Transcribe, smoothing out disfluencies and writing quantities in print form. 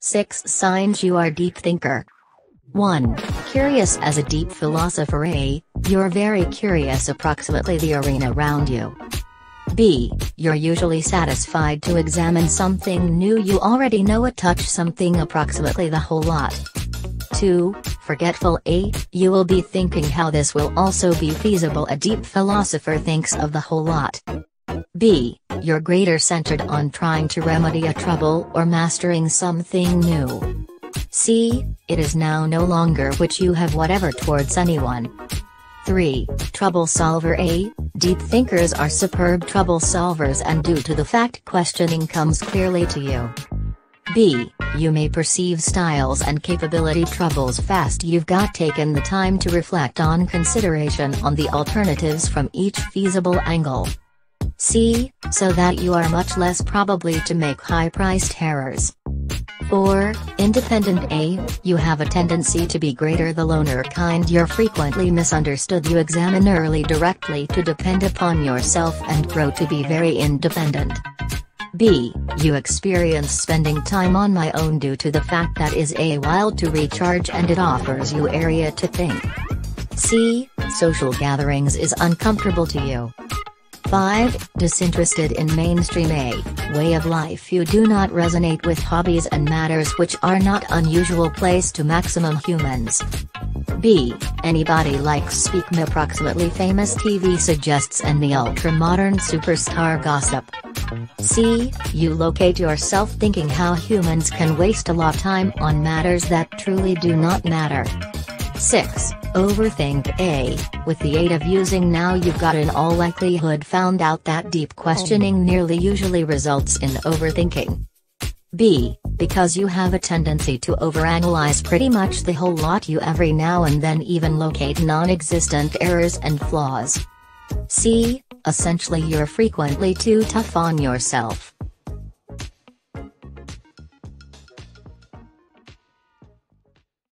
6 Signs You Are Deep Thinker. 1. Curious as a deep philosopher. A. You're very curious approximately the arena around you. B. You're usually satisfied to examine something new you already know or touch something approximately the whole lot. 2. Forgetful. A. You will be thinking how this will also be feasible. A deep philosopher thinks of the whole lot. B. You're greater centered on trying to remedy a trouble or mastering something new. C. It is now no longer which you have whatever towards anyone. 3. Trouble solver. A. Deep thinkers are superb trouble solvers, and due to the fact questioning comes clearly to you. B. You may perceive styles and capability troubles fast. You've got taken the time to reflect on consideration on the alternatives from each feasible angle. C. So that you are much less probably to make high-priced errors. 4. Independent. A. You have a tendency to be greater the loner kind. You're frequently misunderstood. You examine early directly to depend upon yourself and grow to be very independent. B. You experience spending time on my own due to the fact that is a while to recharge and it offers you area to think. C. Social gatherings is uncomfortable to you. 5. Disinterested in mainstream. A. Way of life. You do not resonate with hobbies and matters which are not unusual place to maximum humans. B. Anybody likes speak me approximately famous TV suggests and the ultra-modern superstar gossip. C. You locate yourself thinking how humans can waste a lot of time on matters that truly do not matter. 6. Overthink. A. With the aid of using now you've got in all likelihood found out that deep questioning nearly usually results in overthinking. B. Because you have a tendency to overanalyze pretty much the whole lot you every now and then even locate non-existent errors and flaws. C. Essentially you're frequently too tough on yourself.